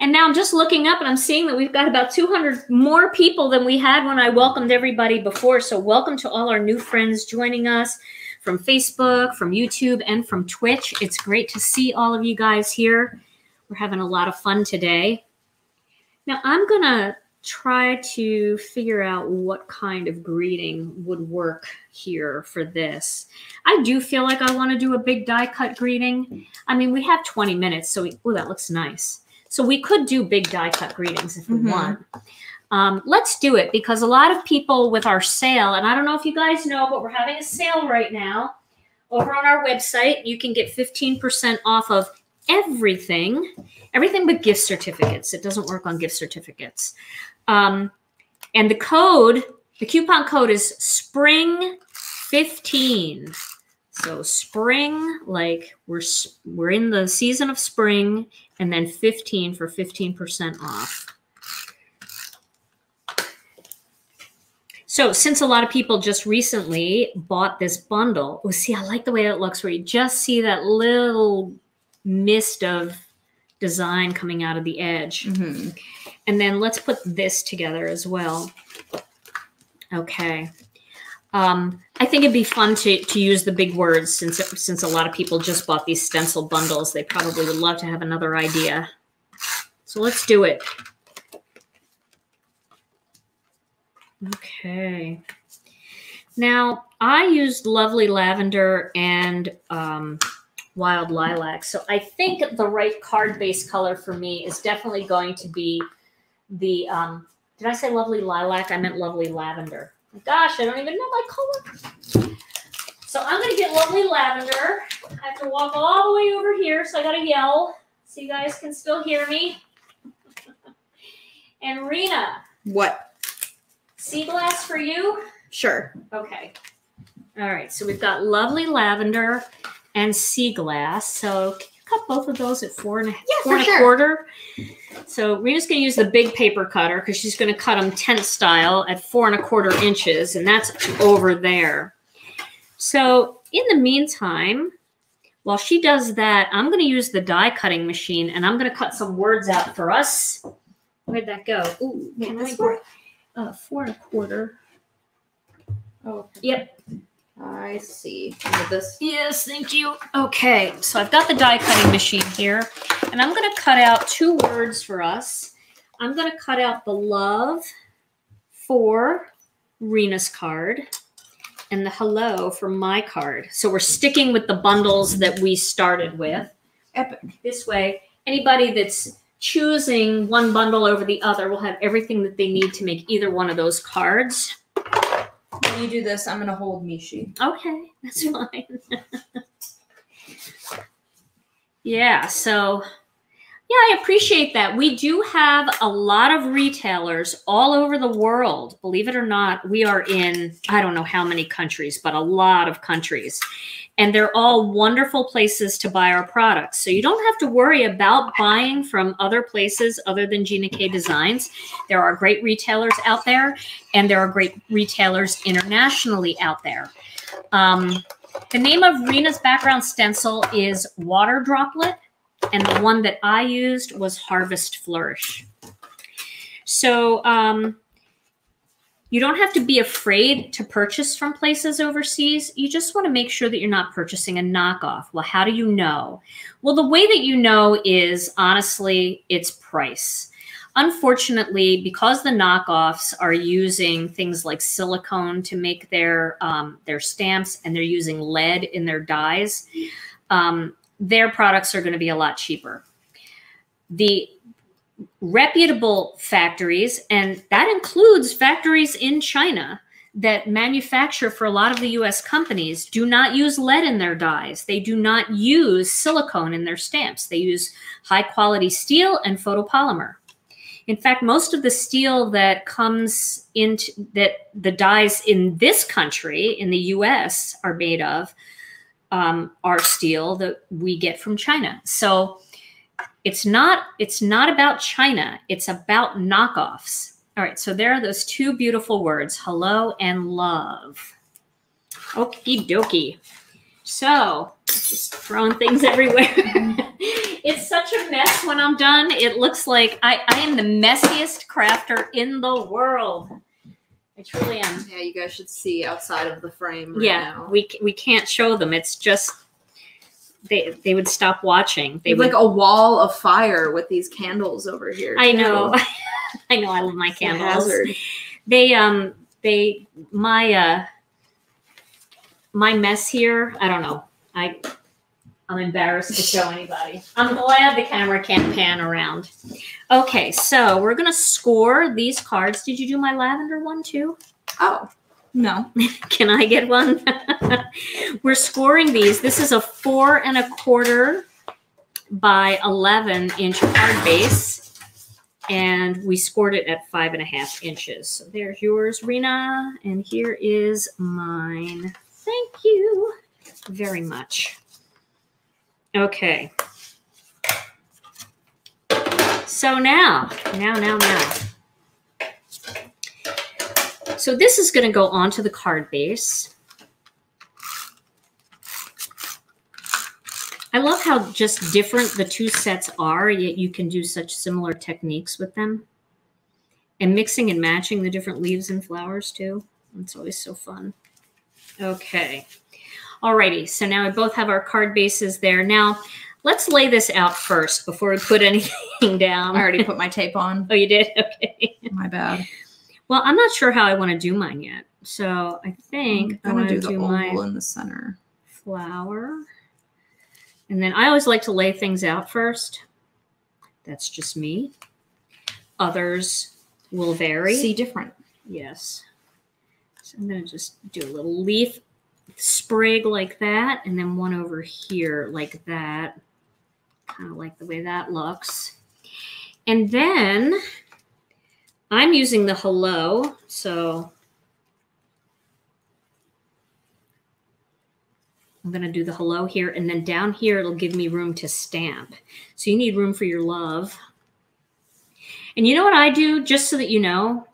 And now I'm just looking up and I'm seeing that we've got about two hundred more people than we had when I welcomed everybody before. So welcome to all our new friends joining us from Facebook, from YouTube, and from Twitch. It's great to see all of you guys here. We're having a lot of fun today. Now I'm going to try to figure out what kind of greeting would work here for this. I do feel like I want to do a big die cut greeting. I mean, we have twenty minutes, so we, oh, that looks nice. So we could do big die cut greetings if we mm-hmm. want. Um, let's do it because a lot of people with our sale, and I don't know if you guys know, but we're having a sale right now over on our website. You can get fifteen percent off of everything, everything but gift certificates. It doesn't work on gift certificates. Um, and the code, the coupon code is spring fifteen. So spring, like we're, we're in the season of spring, and then fifteen for fifteen percent off. So since a lot of people just recently bought this bundle, oh, see, I like the way it looks where you just see that little mist of design coming out of the edge. Mm-hmm. And then let's put this together as well. Okay. Um, I think it'd be fun to, to use the big words since, since a lot of people just bought these stencil bundles. They probably would love to have another idea. So let's do it. Okay. Now, I used Lovely Lavender and um, Wild Lilac. So I think the right card base color for me is definitely going to be the, um, did I say Lovely Lilac? I meant Lovely Lavender. Gosh, I don't even know my color. So I'm going to get Lovely Lavender. I have to walk all the way over here, so I got to yell so you guys can still hear me. And Rina. What? Sea Glass for you? Sure. Okay. All right, so we've got Lovely Lavender and Sea Glass. So can you cut both of those at four and a, yeah, four and sure. a quarter? So Rina's going to use the big paper cutter because she's going to cut them tent style at four and a quarter inches, and that's over there. So in the meantime, while she does that, I'm going to use the die cutting machine, and I'm going to cut some words out for us. Where'd that go? Ooh, can I break? Uh, four and a quarter. Oh, yep. I see. This. Yes, thank you. Okay, so I've got the die cutting machine here, and I'm going to cut out two words for us. I'm going to cut out the love for Rina's card and the hello for my card. So we're sticking with the bundles that we started with. Epic. This way, anybody that's choosing one bundle over the other will have everything that they need to make either one of those cards. When you do this, I'm going to hold Mishi. Okay, that's fine. Yeah, so, yeah, I appreciate that. We do have a lot of retailers all over the world. Believe it or not, we are in, I don't know how many countries, but a lot of countries. And they're all wonderful places to buy our products. So you don't have to worry about buying from other places other than Gina K. Designs. There are great retailers out there, and there are great retailers internationally out there. Um, the name of Rina's background stencil is Water Droplet, and the one that I used was Harvest Flourish. So um, you don't have to be afraid to purchase from places overseas. You just want to make sure that you're not purchasing a knockoff. Well, how do you know? Well, the way that you know is, honestly, it's price. Unfortunately, because the knockoffs are using things like silicone to make their, um, their stamps, and they're using lead in their dyes, um, their products are going to be a lot cheaper. The reputable factories, and that includes factories in China that manufacture for a lot of the U S companies, do not use lead in their dyes. They do not use silicone in their stamps. They use high quality steel and photopolymer. In fact, most of the steel that comes into that the dyes in this country, in the U S, are made of um, are steel that we get from China. So it's not, it's not about China. It's about knockoffs. All right, so there are those two beautiful words, hello and love. Okie dokie. So, just throwing things everywhere. It's such a mess when I'm done. It looks like I, I am the messiest crafter in the world. I truly am. Yeah, you guys should see outside of the frame right yeah, now. We, we can't show them. It's just... They, they would stop watching. They would, like a wall of fire with these candles over here. I know. I know. I love my candles. They, um, they, my, uh, my mess here. I don't know. I, I'm embarrassed to show anybody. I'm glad the camera can't pan around. Okay. So we're going to score these cards. Did you do my lavender one too? Oh, no. Can I get one? We're scoring these. This is a four and a quarter by eleven inch card base. And we scored it at five and a half inches. So there's yours, Rina. And here is mine. Thank you very much. Okay. So now, now, now, now. So this is going to go onto the card base. I love how just different the two sets are, yet you can do such similar techniques with them. And mixing and matching the different leaves and flowers too. It's always so fun. Okay. Alrighty, so now we both have our card bases there. Now, let's lay this out first before we put anything down. I already put my tape on. Oh, you did? Okay. My bad. Well, I'm not sure how I want to do mine yet. So I think I'm going to do the oval in the center. Flower. And then I always like to lay things out first. That's just me. Others will vary. See different. Yes. So I'm going to just do a little leaf sprig like that. And then one over here like that. Kind of like the way that looks. And then... I'm using the hello, so I'm going to do the hello here, and then down here it'll give me room to stamp. So you need room for your love. And you know what I do, just so that you know,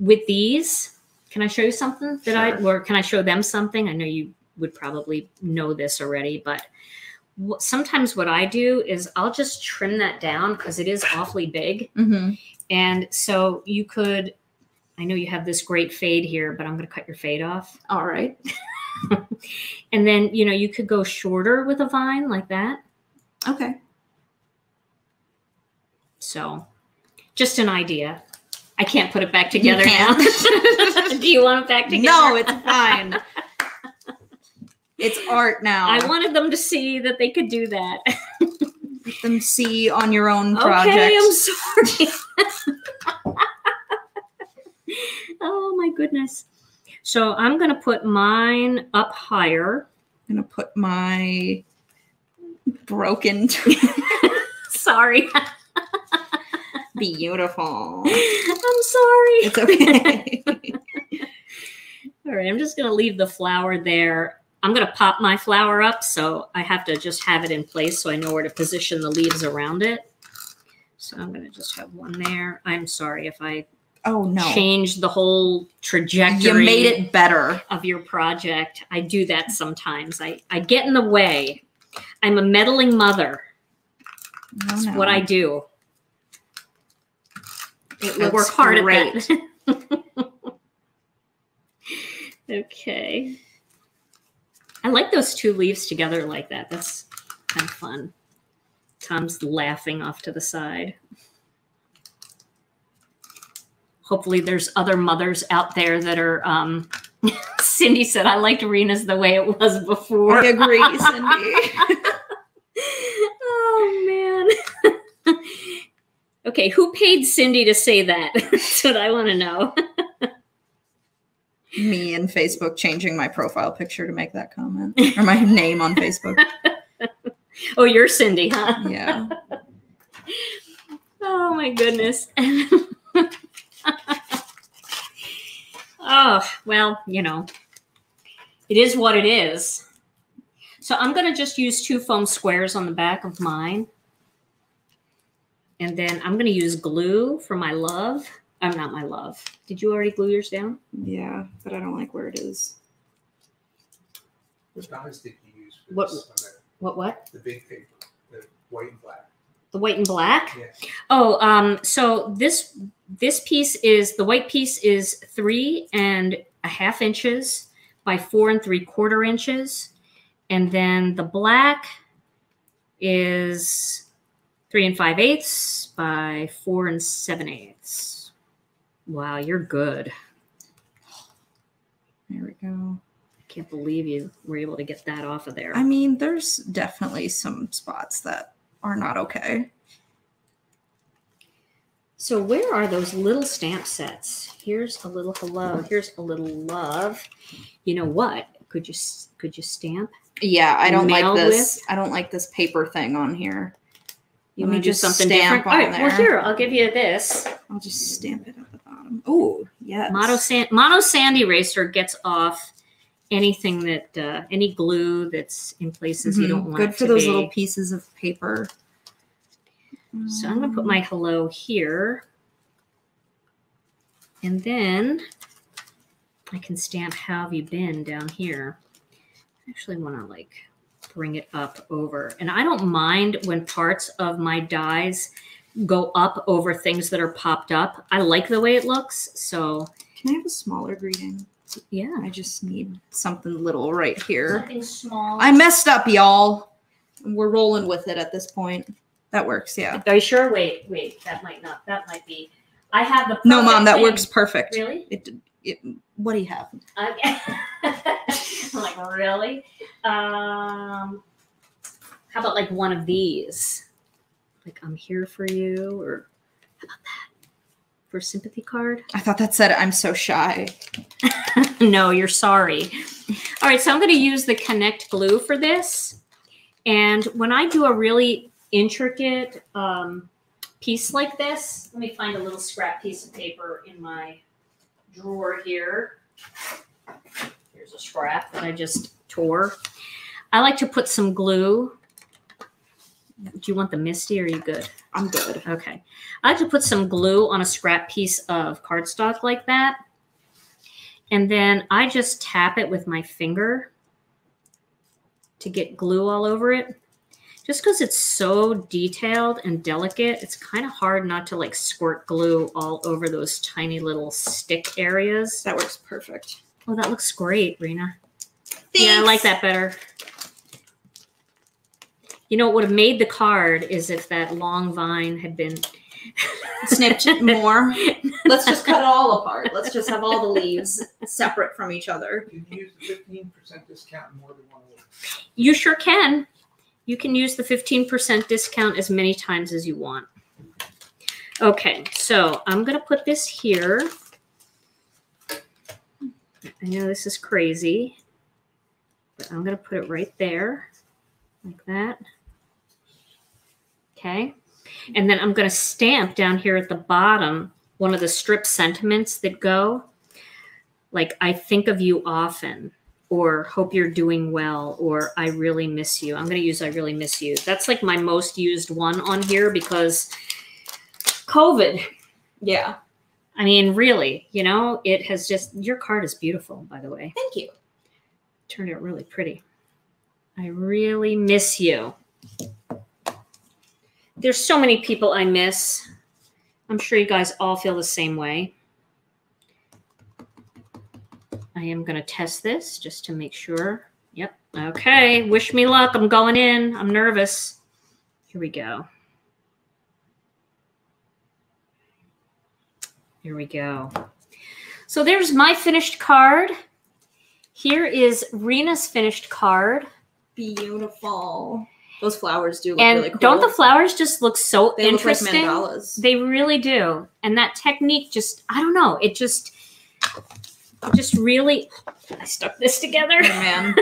with these, can I show you something that I, or can I show them something? I know you would probably know this already, but sometimes what I do is I'll just trim that down because it is awfully big. Mm-hmm. And so you could, I know you have this great fade here, but I'm going to cut your fade off. All right. And then, you know, you could go shorter with a vine like that. Okay. So just an idea. I can't put it back together now. Do you want it back together? No, it's fine. It's art now. I wanted them to see that they could do that. Let them see on your own project. Okay, I'm sorry. Oh my goodness. So I'm going to put mine up higher. I'm going to put my broken. Sorry. Beautiful. I'm sorry. It's okay. All right. I'm just going to leave the flower there. I'm going to pop my flower up, so I have to just have it in place so I know where to position the leaves around it. So I'm going to just have one there. I'm sorry if I oh, no. changed the whole trajectory. You made it better. Of your project. I do that sometimes. I, I get in the way. I'm a meddling mother. That's no, no. what I do. It, I work hard great. at that. Okay. I like those two leaves together like that. That's kind of fun. Tom's laughing off to the side. Hopefully there's other mothers out there that are, um, Cindy said, I liked Rina's the way it was before. I agree, Cindy. Oh, man. Okay, who paid Cindy to say that? That's what I want to know. Me and Facebook changing my profile picture to make that comment. Or my name on Facebook. Oh, you're Cindy, huh? Yeah. Oh, my goodness. Oh, well, you know, it is what it is. So I'm going to just use two foam squares on the back of mine. And then I'm going to use glue for my love. I'm not my love. Did you already glue yours down? Yeah, but I don't like where it is. What dyes did you use for what, this? What, what? The big paper, the white and black. The white and black? Yes. Oh, um, so this this piece is, the white piece is three and a half inches by four and three quarter inches. And then the black is three and five eighths by four and seven eighths. Wow, you're good. There we go. I can't believe you were able to get that off of there. I mean, there's definitely some spots that are not okay. So where are those little stamp sets? Here's a little hello. Here's a little love. You know what? Could you could you stamp? Yeah, I don't like this. With? I don't like this paper thing on here. You Let me do something different. All right, well, here, I'll give you this. I'll just stamp it at the bottom. Oh, yes. Mono sand, mono sand eraser gets off anything that, uh, any glue that's in places mm-hmm. you don't want Good for to those be. Little pieces of paper. So I'm going to put my hello here. And then I can stamp how have you been down here. I actually want to, like, bring it up over. And I don't mind when parts of my dies go up over things that are popped up. I like the way it looks. So can I have a smaller greeting? Yeah. I just need something little right here. Something small. I messed up, y'all. We're rolling with it at this point. That works, yeah. Are you sure? Wait, wait. That might not. That might be. I have the No, Mom, that thing. Works perfect. Really? It, it, what do you have? Okay. I'm like, really? Um, how about like one of these? Like, I'm here for you, or how about that? For a sympathy card? I thought that said, I'm so shy. No, you're sorry. All right, so I'm going to use the Connect glue for this. And when I do a really intricate um, piece like this, let me find a little scrap piece of paper in my drawer here. Here's a scrap that I just tore. I like to put some glue. Do you want the Misti or are you good? I'm good. Okay. I like to put some glue on a scrap piece of cardstock like that. And then I just tap it with my finger to get glue all over it. Just because it's so detailed and delicate, it's kind of hard not to like squirt glue all over those tiny little stick areas. That works perfect. Oh, that looks great, Rina. Thanks. Yeah, I like that better. You know, what would have made the card is if that long vine had been snipped more. Let's just cut it all apart. Let's just have all the leaves separate from each other. You can use the fifteen percent discount more than one week. You sure can. You can use the fifteen percent discount as many times as you want. Okay, so I'm going to put this here. I know this is crazy, but I'm going to put it right there like that. Okay. And then I'm going to stamp down here at the bottom one of the strip sentiments that go like, I think of you often, or hope you're doing well, or I really miss you. I'm going to use I really miss you. That's like my most used one on here because COVID. Yeah. I mean, really, you know, it has just, your card is beautiful, by the way. Thank you. Turned out really pretty. I really miss you. There's so many people I miss. I'm sure you guys all feel the same way. I am going to test this just to make sure. Yep. Okay. Wish me luck. I'm going in. I'm nervous. Here we go. Here we go. So there's my finished card. Here is Rina's finished card. Beautiful. Those flowers do look and really cool. Don't the flowers just look so they interesting? They look like mandalas. They really do. And that technique just, I don't know, it just, just really, I stuck this together. Hey, man.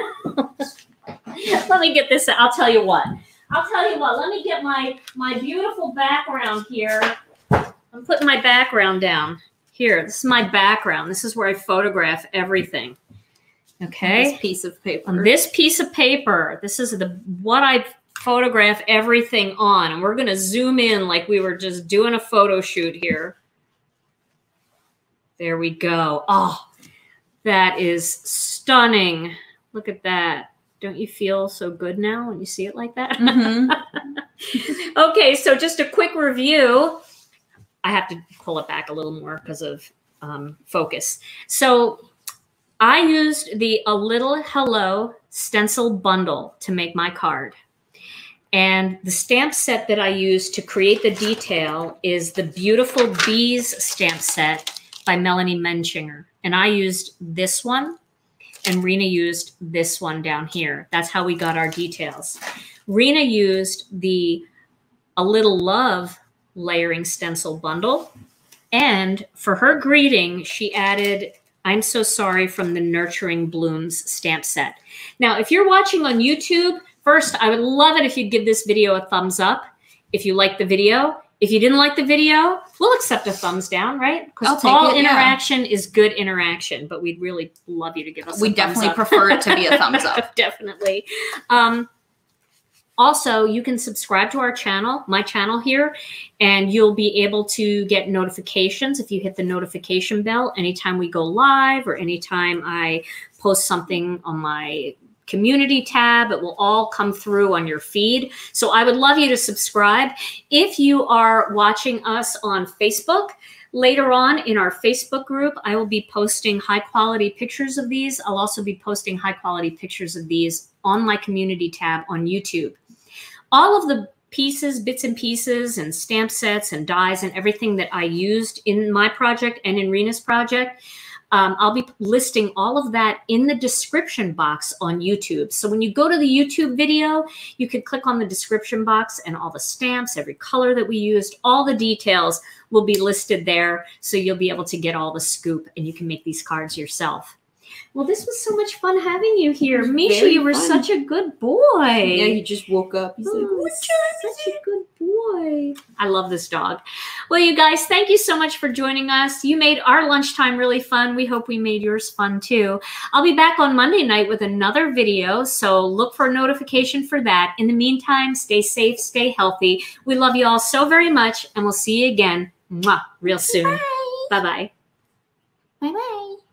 Let me get this, I'll tell you what. I'll tell you what, let me get my, my beautiful background here. I'm putting my background down here. This is my background. This is where I photograph everything. Okay. On this piece of paper. On this piece of paper. This is the what I photograph everything on. And we're going to zoom in like we were just doing a photo shoot here. There we go. Oh, that is stunning. Look at that. Don't you feel so good now when you see it like that? Mm-hmm. Okay, so just a quick review. I have to pull it back a little more because of um, focus. So I used the A Little Hello stencil bundle to make my card. And the stamp set that I used to create the detail is the Beautiful Bees stamp set by Melanie Menchinger. And I used this one. And Rina used this one down here. That's how we got our details. Rina used the A Little Love layering stencil bundle. And for her greeting, she added, I'm so sorry, from the Nurturing Blooms stamp set. Now, if you're watching on YouTube, first, I would love it if you'd give this video a thumbs up if you like the video. If you didn't like the video, we'll accept a thumbs down, right? Because all it, interaction yeah. is good interaction, but we'd really love you to give us we a thumbs up. We definitely prefer it to be a thumbs up. Definitely. Um, also, you can subscribe to our channel, my channel here, and you'll be able to get notifications if you hit the notification bell anytime we go live or anytime I post something on my community tab. It will all come through on your feed. So I would love you to subscribe. If you are watching us on Facebook, later on in our Facebook group, I will be posting high quality pictures of these. I'll also be posting high quality pictures of these on my community tab on YouTube. All of the pieces, bits and pieces and stamp sets and dies and everything that I used in my project and in Rina's project, Um, I'll be listing all of that in the description box on YouTube. So when you go to the YouTube video, you can click on the description box and all the stamps, every color that we used, all the details will be listed there. So you'll be able to get all the scoop and you can make these cards yourself. Well, this was so much fun having you here. Misha, you were fun. such a good boy. Yeah, he just woke up. He's oh, like, what time is it? Boy, I love this dog. Well, you guys, thank you so much for joining us. You made our lunchtime really fun. We hope we made yours fun too. I'll be back on Monday night with another video, so look for a notification for that. In the meantime, stay safe, stay healthy. We love you all so very much, and we'll see you again mwah, real soon. Bye-bye. Bye-bye.